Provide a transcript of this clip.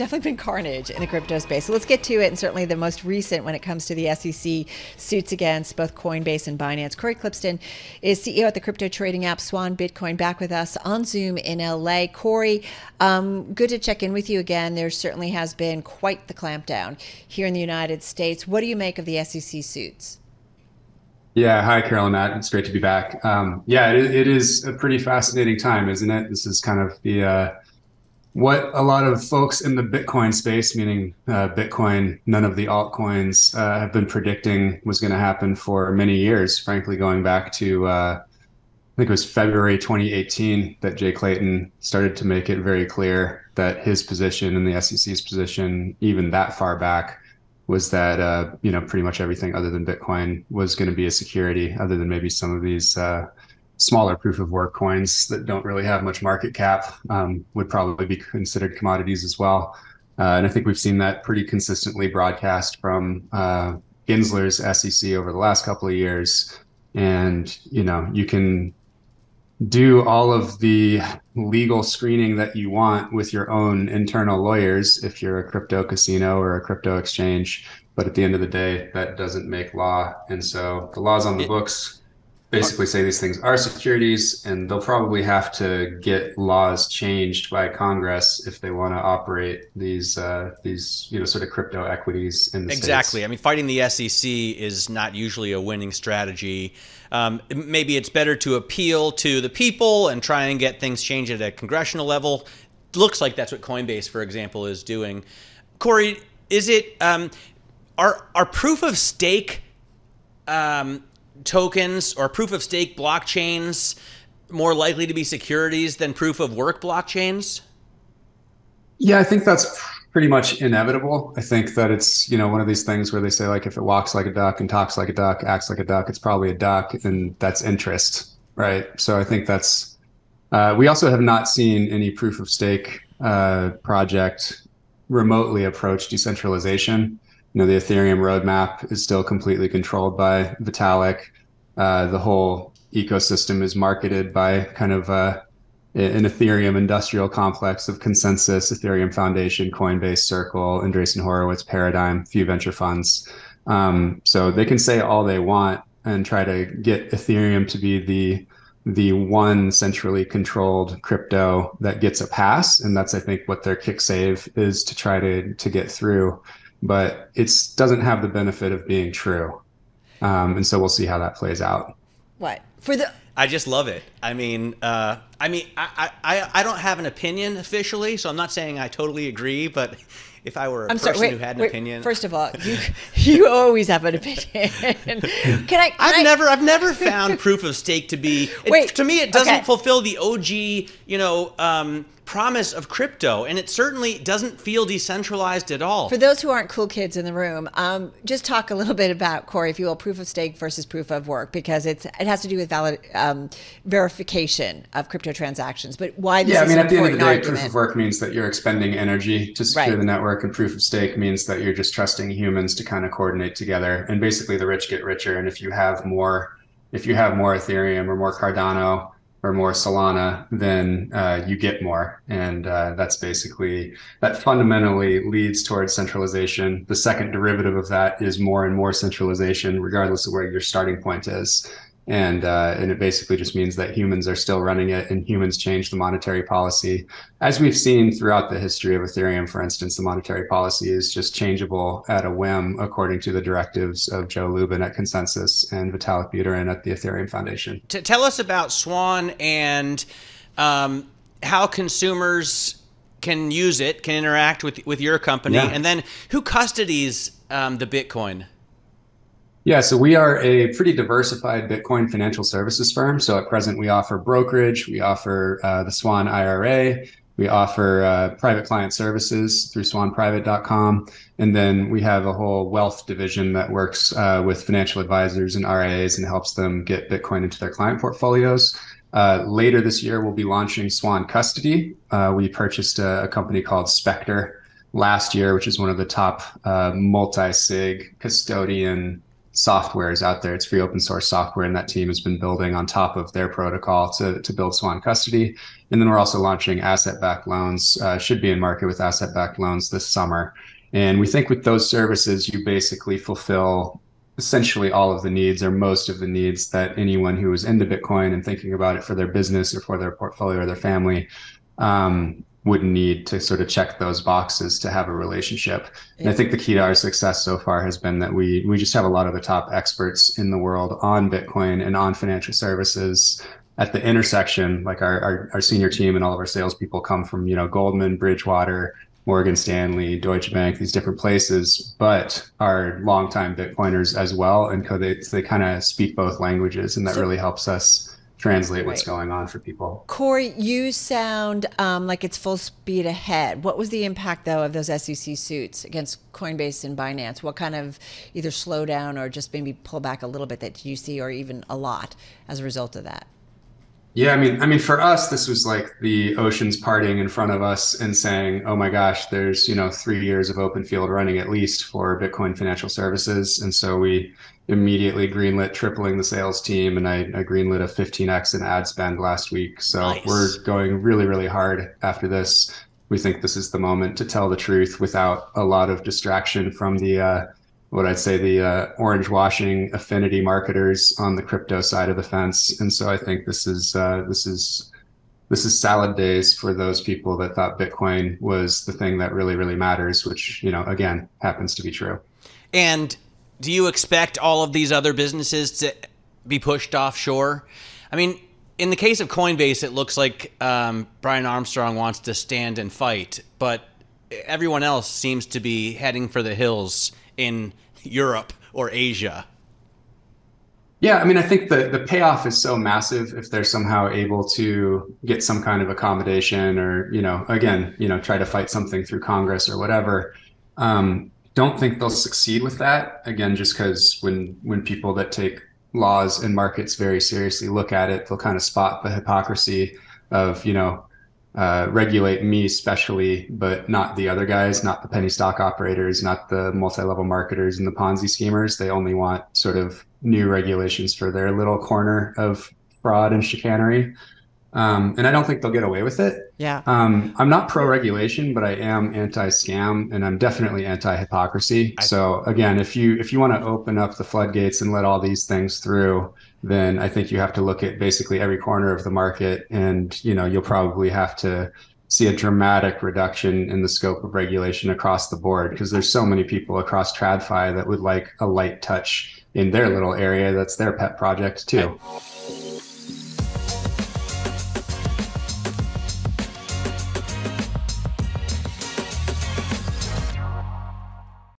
definitely been carnage in the crypto space. So let's get to it. And certainly the most recent when it comes to the SEC suits against both Coinbase and Binance. Cory Klippsten is CEO at the crypto trading app Swan Bitcoin, back with us on Zoom in LA. Cory, good to check in with you again. There certainly has been quite the clampdown here in the United States. What do you make of the SEC suits? Yeah. Hi, Carol and Matt. It's great to be back. Yeah, it is a pretty fascinating time, isn't it? This is kind of the what a lot of folks in the Bitcoin space, meaning Bitcoin, none of the altcoins, have been predicting was going to happen for many years, frankly, going back to, I think it was February 2018 that Jay Clayton started to make it very clear that his position and the SEC's position, even that far back, was that you know, pretty much everything other than Bitcoin was going to be a security, other than maybe some of these smaller proof of work coins that don't really have much market cap, would probably be considered commodities as well. And I think we've seen that pretty consistently broadcast from Gensler's SEC over the last couple of years. And you know, you can do all of the legal screening that you want with your own internal lawyers if you're a crypto casino or a crypto exchange, but at the end of the day, that doesn't make law. And so the laws on the books basically say these things are securities, and they'll probably have to get laws changed by Congress if they want to operate these you know, sort of crypto equities in the States. I mean, fighting the SEC is not usually a winning strategy. Maybe it's better to appeal to the people and try and get things changed at a congressional level. Looks like that's what Coinbase, for example, is doing. Cory, is it are proof of stake tokens or proof of stake blockchains more likely to be securities than proof of work blockchains? Yeah, I think that's pretty much inevitable. I think that it's, you know, one of these things where they say, like, if it walks like a duck and talks like a duck, acts like a duck, it's probably a duck, and that's interest, right? So I think that's, we also have not seen any proof of stake project remotely approach decentralization. You know, the Ethereum roadmap is still completely controlled by Vitalik. The whole ecosystem is marketed by kind of an Ethereum industrial complex of ConsenSys, Ethereum Foundation, Coinbase, Circle, Andreessen Horowitz, Paradigm, few venture funds. So they can say all they want and try to get Ethereum to be the one centrally controlled crypto that gets a pass. And that's, I think, what their kick save is to try to get through. But it doesn't have the benefit of being true. And so we'll see how that plays out. What? For the... I just love it. I don't have an opinion officially, so I'm not saying I totally agree, but if I were a person who had an opinion. First of all, you always have an opinion. I've never found proof of stake to be, to me, it doesn't fulfill the OG, you know, promise of crypto, and it certainly doesn't feel decentralized at all. For those who aren't cool kids in the room, just talk a little bit about, Cory, if you will, proof of stake versus proof of work, because it has to do with valid verification of crypto transactions. But why this is an important argument. Yeah, I mean, at the end of the day, proof of work means that you're expending energy to secure the network, and proof of stake means that you're just trusting humans to kind of coordinate together. And basically, the rich get richer, and if you have more Ethereum or more Cardano or more Solana, then you get more. And that's basically, that fundamentally leads towards centralization. The second derivative of that is more and more centralization, regardless of where your starting point is. And it basically just means that humans are still running it, and humans change the monetary policy. As we've seen throughout the history of Ethereum, for instance, the monetary policy is just changeable at a whim, according to the directives of Joe Lubin at ConsenSys and Vitalik Buterin at the Ethereum Foundation. Tell us about Swan and how consumers can use it, can interact with your company, and then who custodies the Bitcoin? Yeah, so we are a pretty diversified Bitcoin financial services firm. So at present, we offer brokerage, we offer the Swan IRA, we offer private client services through swanprivate.com. And then we have a whole wealth division that works with financial advisors and RIAs and helps them get Bitcoin into their client portfolios. Later this year, we'll be launching Swan Custody. We purchased a company called Spectre last year, which is one of the top multi-sig custodian software is out there. It's free open source software, and that team has been building on top of their protocol to build Swan Custody. And then we're also launching asset-backed loans, should be in market with asset-backed loans this summer. And we think with those services, you basically fulfill essentially all of the needs or most of the needs that anyone who is into Bitcoin and thinking about it for their business or for their portfolio or their family would need to sort of check those boxes to have a relationship. And I think the key to our success so far has been that we just have a lot of the top experts in the world on Bitcoin and on financial services at the intersection. Like our senior team and all of our salespeople come from, you know, Goldman, Bridgewater, Morgan Stanley, Deutsche Bank, these different places, but are longtime Bitcoiners as well. And they kind of speak both languages, and that really helps us translate what's going on for people. Cory, you sound like it's full speed ahead. What was the impact, though, of those SEC suits against Coinbase and Binance? What kind of either slowdown or just maybe pull back a little bit that you see, or even a lot as a result of that? Yeah, I mean, for us, this was like the oceans parting in front of us and saying, oh, my gosh, there's, you know, 3 years of open field running at least for Bitcoin financial services. And so we immediately greenlit tripling the sales team, and I greenlit a 15x in ad spend last week. So we're going really, really hard after this. We think this is the moment to tell the truth without a lot of distraction from the what I'd say the orange washing affinity marketers on the crypto side of the fence. And so I think this is salad days for those people that thought Bitcoin was the thing that really, really matters, which, you know, again, happens to be true. And do you expect all of these other businesses to be pushed offshore? I mean, in the case of Coinbase, it looks like Brian Armstrong wants to stand and fight, but everyone else seems to be heading for the hills in Europe or Asia. Yeah, I mean, I think the payoff is so massive if they're somehow able to get some kind of accommodation or, you know, again, you know, try to fight something through Congress or whatever. Don't think they'll succeed with that. Again, just because when people that take laws and markets very seriously look at it, they'll kind of spot the hypocrisy of, you know, regulate me specially, but not the other guys, not the penny stock operators, not the multi-level marketers and the Ponzi schemers. They only want sort of new regulations for their little corner of fraud and chicanery. And I don't think they'll get away with it. Yeah. I'm not pro-regulation, but I am anti-scam, and I'm definitely anti-hypocrisy. So again, if you want to open up the floodgates and let all these things through, then I think you have to look at basically every corner of the market, and, you know, you'll probably have to see a dramatic reduction in the scope of regulation across the board, because there's so many people across TradFi that would like a light touch in their little area. That's their pet project too.